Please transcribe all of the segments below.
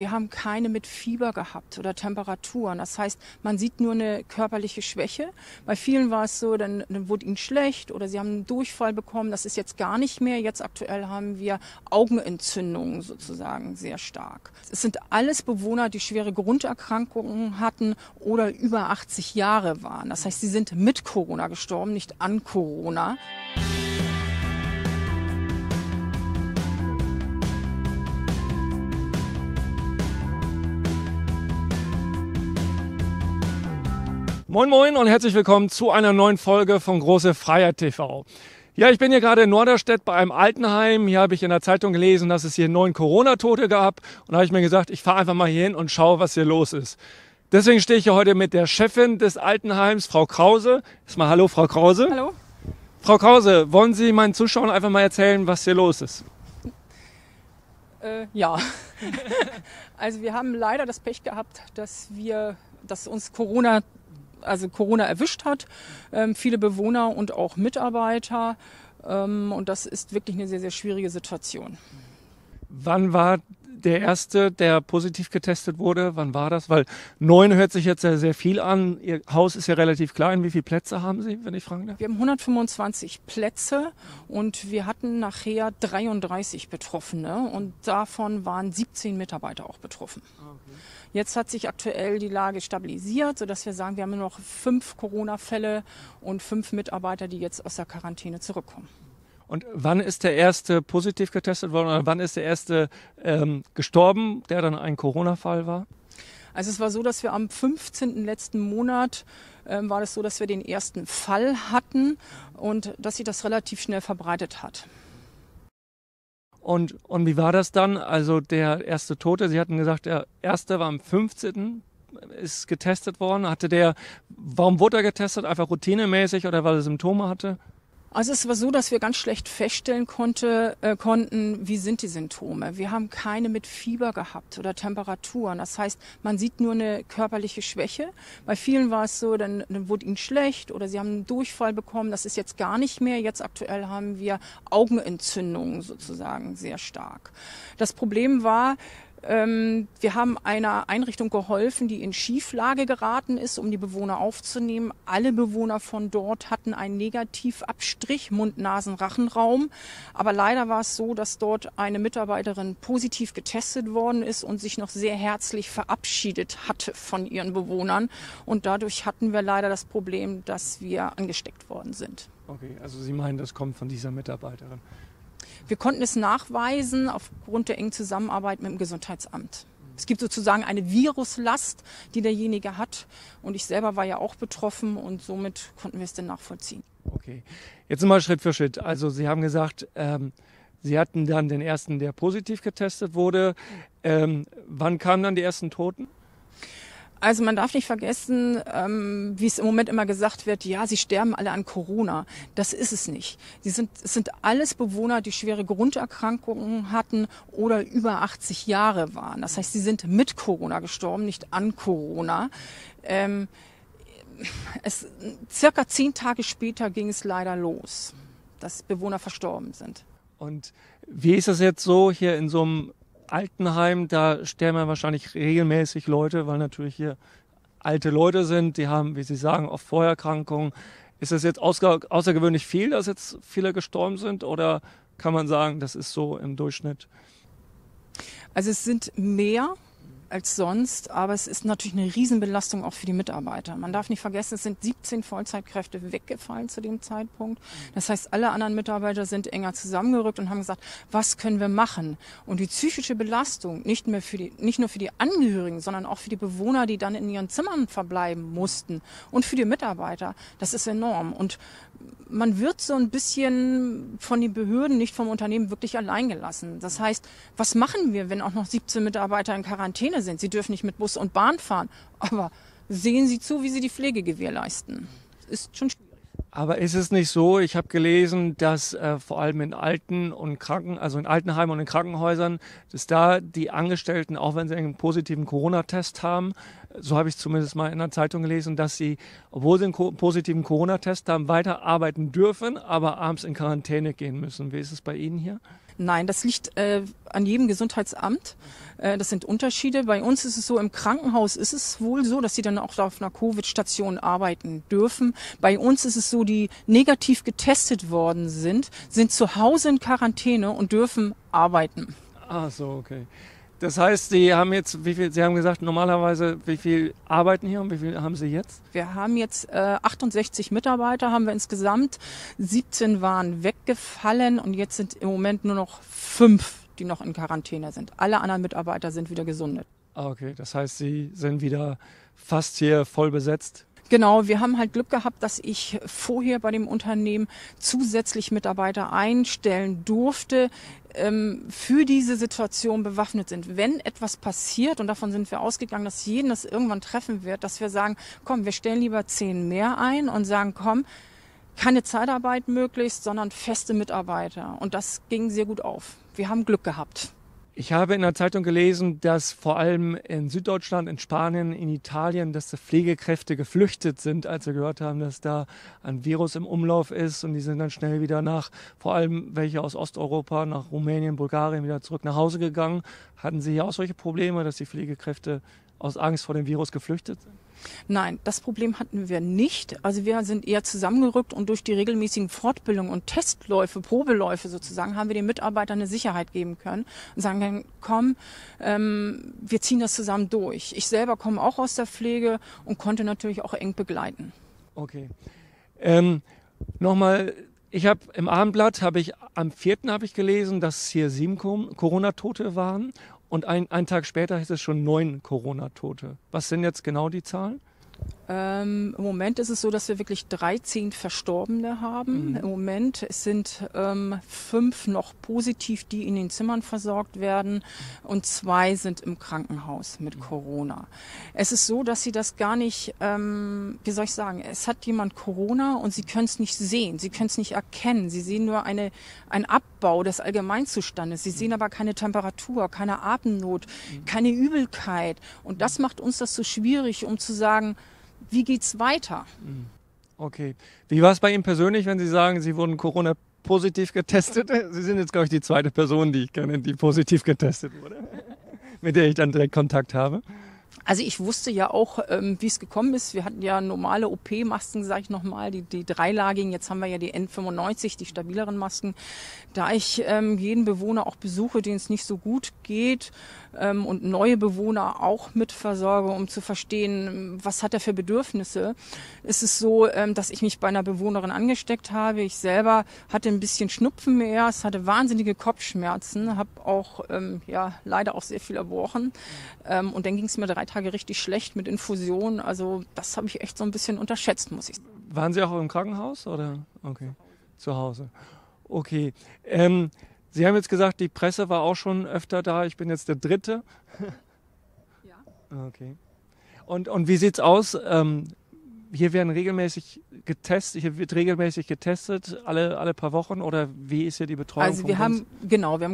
Wir haben keine mit Fieber gehabt oder Temperaturen. Das heißt, man sieht nur eine körperliche Schwäche. Bei vielen war es so, dann wurde ihnen schlecht oder sie haben einen Durchfall bekommen. Das ist jetzt gar nicht mehr. Jetzt aktuell haben wir Augenentzündungen sozusagen sehr stark. Es sind alles Bewohner, die schwere Grunderkrankungen hatten oder über 80 Jahre waren. Das heißt, sie sind mit Corona gestorben, nicht an Corona. Moin Moin und herzlich willkommen zu einer neuen Folge von Große Freiheit TV. Ja, ich bin hier gerade in Norderstedt bei einem Altenheim. Hier habe ich in der Zeitung gelesen, dass es hier 9 Corona-Tote gab. Und da habe ich mir gesagt, ich fahre einfach mal hier hin und schaue, was hier los ist. Deswegen stehe ich hier heute mit der Chefin des Altenheims, Frau Krause. Erstmal hallo, Frau Krause. Hallo. Frau Krause, wollen Sie meinen Zuschauern einfach mal erzählen, was hier los ist? Ja. Also wir haben leider das Pech gehabt, dass uns Corona erwischt hat, viele Bewohner und auch Mitarbeiter. Und das ist wirklich eine sehr, sehr schwierige Situation. Wann war der Erste, der positiv getestet wurde? Wann war das? Weil 9 hört sich jetzt sehr, sehr viel an. Ihr Haus ist ja relativ klein. Wie viele Plätze haben Sie, wenn ich fragen darf? Wir haben 125 Plätze und wir hatten nachher 33 Betroffene. Und davon waren 17 Mitarbeiter auch betroffen. Okay. Jetzt hat sich aktuell die Lage stabilisiert, sodass wir sagen, wir haben nur noch 5 Corona-Fälle und 5 Mitarbeiter, die jetzt aus der Quarantäne zurückkommen. Und wann ist der Erste positiv getestet worden oder wann ist der Erste gestorben, der dann ein Corona-Fall war? Also es war so, dass wir am 15. letzten Monat war das so, dass wir den ersten Fall hatten und dass sich das relativ schnell verbreitet hat. Und wie war das dann? Also der erste Tote, Sie hatten gesagt, der Erste war am 15. ist getestet worden. Warum wurde er getestet? Einfach routinemäßig oder weil er Symptome hatte? Also es war so, dass wir ganz schlecht feststellen konnten, wie sind die Symptome. Wir haben keine mit Fieber gehabt oder Temperaturen. Das heißt, man sieht nur eine körperliche Schwäche. Bei vielen war es so, dann wurde ihnen schlecht oder sie haben einen Durchfall bekommen. Das ist jetzt gar nicht mehr. Jetzt aktuell haben wir Augenentzündungen sozusagen sehr stark. Das Problem war, wir haben einer Einrichtung geholfen, die in Schieflage geraten ist, um die Bewohner aufzunehmen. Alle Bewohner von dort hatten einen Negativabstrich, Mund-Nasen-Rachenraum. Aber leider war es so, dass dort eine Mitarbeiterin positiv getestet worden ist und sich noch sehr herzlich verabschiedet hatte von ihren Bewohnern. Und dadurch hatten wir leider das Problem, dass wir angesteckt worden sind. Okay, also Sie meinen, das kommt von dieser Mitarbeiterin? Wir konnten es nachweisen aufgrund der engen Zusammenarbeit mit dem Gesundheitsamt. Es gibt sozusagen eine Viruslast, die derjenige hat. Und ich selber war ja auch betroffen und somit konnten wir es dann nachvollziehen. Okay, jetzt nochmal Schritt für Schritt. Also Sie haben gesagt, Sie hatten dann den Ersten, der positiv getestet wurde. Wann kamen dann die ersten Toten? Also man darf nicht vergessen, wie es im Moment immer gesagt wird, ja, sie sterben alle an Corona. Das ist es nicht. Es sind alles Bewohner, die schwere Grunderkrankungen hatten oder über 80 Jahre waren. Das heißt, sie sind mit Corona gestorben, nicht an Corona. Circa 10 Tage später ging es leider los, dass Bewohner verstorben sind. Und wie ist das jetzt so hier in so einem Altenheim, da sterben ja wahrscheinlich regelmäßig Leute, weil natürlich hier alte Leute sind, die haben, wie Sie sagen, oft Vorerkrankungen. Ist das jetzt außergewöhnlich viel, dass jetzt viele gestorben sind oder kann man sagen, das ist so im Durchschnitt? Also es sind mehr als sonst, aber es ist natürlich eine Riesenbelastung auch für die Mitarbeiter. Man darf nicht vergessen, es sind 17 Vollzeitkräfte weggefallen zu dem Zeitpunkt. Das heißt, alle anderen Mitarbeiter sind enger zusammengerückt und haben gesagt, was können wir machen? Und die psychische Belastung, nicht nur für die Angehörigen, sondern auch für die Bewohner, die dann in ihren Zimmern verbleiben mussten und für die Mitarbeiter, das ist enorm. Und man wird so ein bisschen von den Behörden, nicht vom Unternehmen, wirklich allein gelassen. Das heißt, was machen wir, wenn auch noch 17 Mitarbeiter in Quarantäne sind? Sie dürfen nicht mit Bus und Bahn fahren, aber sehen Sie zu, wie Sie die Pflege gewährleisten. Ist schon schwierig. Aber ist es nicht so, ich habe gelesen, dass vor allem in in Altenheimen und in Krankenhäusern, dass da die Angestellten, auch wenn sie einen positiven Corona-Test haben, so habe ich zumindest mal in der Zeitung gelesen, dass sie, obwohl sie einen positiven Corona-Test haben, weiter arbeiten dürfen, aber abends in Quarantäne gehen müssen. Wie ist es bei Ihnen hier? Nein, das liegt an jedem Gesundheitsamt. Das sind Unterschiede. Bei uns ist es so, im Krankenhaus ist es wohl so, dass sie dann auch auf einer Covid-Station arbeiten dürfen. Bei uns ist es so, die negativ getestet worden sind zu Hause in Quarantäne und dürfen arbeiten. Ach so, okay. Das heißt, Sie haben jetzt, wie viel, Sie haben gesagt, normalerweise, wie viel arbeiten hier und wie viel haben Sie jetzt? Wir haben jetzt 68 Mitarbeiter, haben wir insgesamt. 17 waren weggefallen und jetzt sind im Moment nur noch 5, die noch in Quarantäne sind. Alle anderen Mitarbeiter sind wieder gesundet. Okay, das heißt, Sie sind wieder fast hier voll besetzt? Genau, wir haben halt Glück gehabt, dass ich vorher bei dem Unternehmen zusätzlich Mitarbeiter einstellen durfte, für diese Situation bewaffnet sind. Wenn etwas passiert, und davon sind wir ausgegangen, dass jeden das irgendwann treffen wird, dass wir sagen, komm, wir stellen lieber 10 mehr ein und sagen, komm, keine Zeitarbeit möglichst, sondern feste Mitarbeiter. Und das ging sehr gut auf. Wir haben Glück gehabt. Ich habe in der Zeitung gelesen, dass vor allem in Süddeutschland, in Spanien, in Italien, dass die Pflegekräfte geflüchtet sind, als sie gehört haben, dass da ein Virus im Umlauf ist. Und die sind dann schnell wieder nach, vor allem welche aus Osteuropa, nach Rumänien, Bulgarien wieder zurück nach Hause gegangen. Hatten Sie hier auch solche Probleme, dass die Pflegekräfte aus Angst vor dem Virus geflüchtet sind? Nein, das Problem hatten wir nicht. Also wir sind eher zusammengerückt und durch die regelmäßigen Fortbildungen und Testläufe, Probeläufe sozusagen, haben wir den Mitarbeitern eine Sicherheit geben können und sagen können, komm, wir ziehen das zusammen durch. Ich selber komme auch aus der Pflege und konnte natürlich auch eng begleiten. Okay. Nochmal, ich habe im Abendblatt, am 4. habe ich gelesen, dass hier 7 Corona-Tote waren. Und einen Tag später ist es schon 9 Corona-Tote. Was sind jetzt genau die Zahlen? Im Moment ist es so, dass wir wirklich 13 Verstorbene haben. Mhm. Im Moment sind 5 noch positiv, die in den Zimmern versorgt werden, und 2 sind im Krankenhaus mit Corona. Es ist so, dass sie das gar nicht, wie soll ich sagen, es hat jemand Corona und sie können es nicht sehen, sie können es nicht erkennen. Sie sehen nur einen Abbau des Allgemeinzustandes. Sie sehen aber keine Temperatur, keine Atemnot, keine Übelkeit. Und das macht uns das so schwierig, um zu sagen, wie geht's weiter? Okay. Wie war es bei Ihnen persönlich, wenn Sie sagen, Sie wurden Corona-positiv getestet? Sie sind jetzt, glaube ich, die 2. Person, die ich kenne, die positiv getestet wurde, mit der ich dann direkt Kontakt habe. Also ich wusste ja auch, wie es gekommen ist. Wir hatten ja normale OP-Masken, sage ich nochmal, die dreilagigen. Jetzt haben wir ja die N95, die stabileren Masken. Da ich jeden Bewohner auch besuche, denen es nicht so gut geht, und neue Bewohner auch mitversorge, um zu verstehen, was hat er für Bedürfnisse, ist es so, dass ich mich bei einer Bewohnerin angesteckt habe. Ich selber hatte ein bisschen Schnupfen mehr, es hatte wahnsinnige Kopfschmerzen, habe auch leider auch sehr viel erbrochen. Und dann ging es mir 3 Tage richtig schlecht mit Infusion. Also das habe ich echt so ein bisschen unterschätzt, muss ich sagen. Waren Sie auch im Krankenhaus? Oder? Okay, zu Hause. Okay. Sie haben jetzt gesagt, die Presse war auch schon öfter da. Ich bin jetzt der 3. Ja. Okay. Und wie sieht's aus? Hier werden regelmäßig getestet, alle paar Wochen, oder wie ist hier die Betreuung? Also wir haben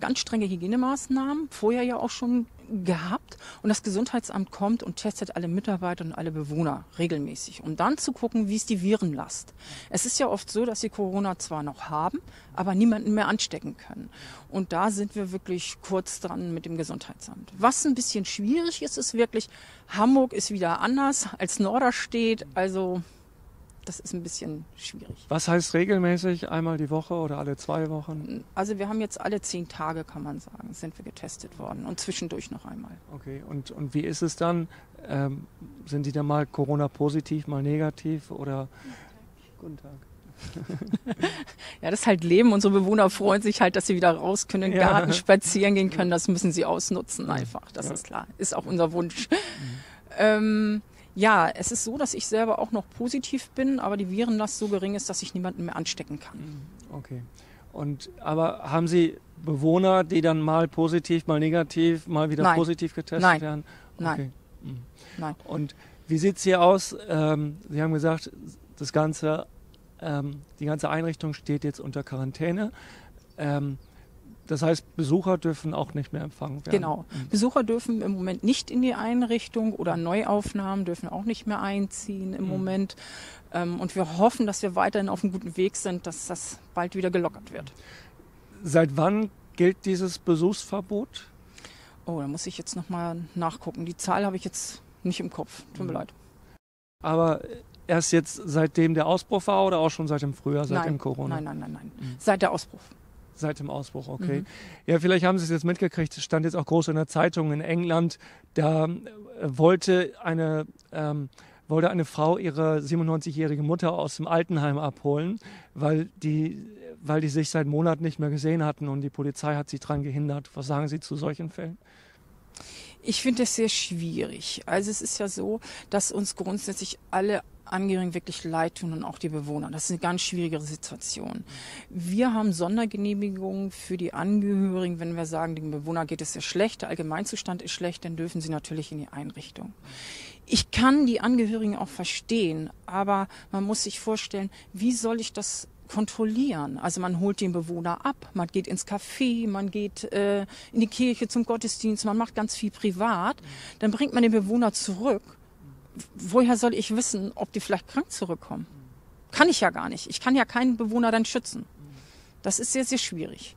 ganz strenge Hygienemaßnahmen, vorher ja auch schon gehabt, und das Gesundheitsamt kommt und testet alle Mitarbeiter und alle Bewohner regelmäßig, um dann zu gucken, wie ist die Virenlast. Es ist ja oft so, dass sie Corona zwar noch haben, aber niemanden mehr anstecken können. Und da sind wir wirklich kurz dran mit dem Gesundheitsamt. Was ein bisschen schwierig ist, ist wirklich, Hamburg ist wieder anders als Norderstedt, also das ist ein bisschen schwierig. Was heißt regelmäßig? Einmal die Woche oder alle 2 Wochen? Also wir haben jetzt alle 10 Tage, kann man sagen, sind wir getestet worden, und zwischendurch noch einmal. Okay, und wie ist es dann? Sind die dann mal Corona-positiv, mal negativ, oder? Guten Tag. Ja, das ist halt Leben. Unsere Bewohner freuen sich halt, dass sie wieder raus können, in den Garten spazieren gehen können. Das müssen sie ausnutzen einfach, das ist klar. Ist auch unser Wunsch. Ja, es ist so, dass ich selber auch noch positiv bin, aber die Virenlast so gering ist, dass ich niemanden mehr anstecken kann. Okay. Aber haben Sie Bewohner, die dann mal positiv, mal negativ, mal wieder positiv getestet werden? Nein. Okay. Nein. Und wie sieht es hier aus? Sie haben gesagt, die ganze Einrichtung steht jetzt unter Quarantäne. Das heißt, Besucher dürfen auch nicht mehr empfangen werden? Genau. Besucher dürfen im Moment nicht in die Einrichtung, oder Neuaufnahmen dürfen auch nicht mehr einziehen im Moment. Und wir hoffen, dass wir weiterhin auf einem guten Weg sind, dass das bald wieder gelockert wird. Seit wann Gilt dieses Besuchsverbot? Oh, da muss ich jetzt nochmal nachgucken. Die Zahl habe ich jetzt nicht im Kopf. Tut mir leid. Aber erst jetzt seitdem der Ausbruch war oder auch schon seit dem Frühjahr, seit dem Corona? Nein. Seit der Ausbruch. Seit dem Ausbruch, okay. Ja, vielleicht haben Sie es jetzt mitgekriegt, stand jetzt auch groß in der Zeitung in England, da wollte eine Frau ihre 97-jährige Mutter aus dem Altenheim abholen, weil die sich seit Monaten nicht mehr gesehen hatten und die Polizei hat sie daran gehindert. Was sagen Sie zu solchen Fällen? Ich finde das sehr schwierig. Also es ist ja so, dass uns grundsätzlich alle Angehörigen wirklich leid tun und auch die Bewohner. Das ist eine ganz schwierige Situation. Wir haben Sondergenehmigungen für die Angehörigen, wenn wir sagen, dem Bewohner geht es sehr schlecht, der Allgemeinzustand ist schlecht, dann dürfen sie natürlich in die Einrichtung. Ich kann die Angehörigen auch verstehen, aber man muss sich vorstellen, wie soll ich das kontrollieren? Also man holt den Bewohner ab, man geht ins Café, man geht in die Kirche zum Gottesdienst, man macht ganz viel privat, dann bringt man den Bewohner zurück. Woher soll ich wissen, ob die vielleicht krank zurückkommen? Kann ich ja gar nicht. Ich kann ja keinen Bewohner dann schützen. Das ist sehr, sehr schwierig.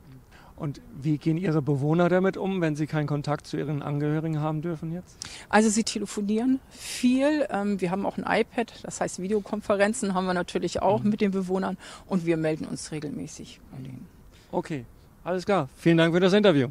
Und wie gehen Ihre Bewohner damit um, wenn sie keinen Kontakt zu ihren Angehörigen haben dürfen jetzt? Also sie telefonieren viel. Wir haben auch ein iPad, das heißt Videokonferenzen haben wir natürlich auch mit den Bewohnern. Und wir melden uns regelmäßig bei denen. Okay, alles klar. Vielen Dank für das Interview.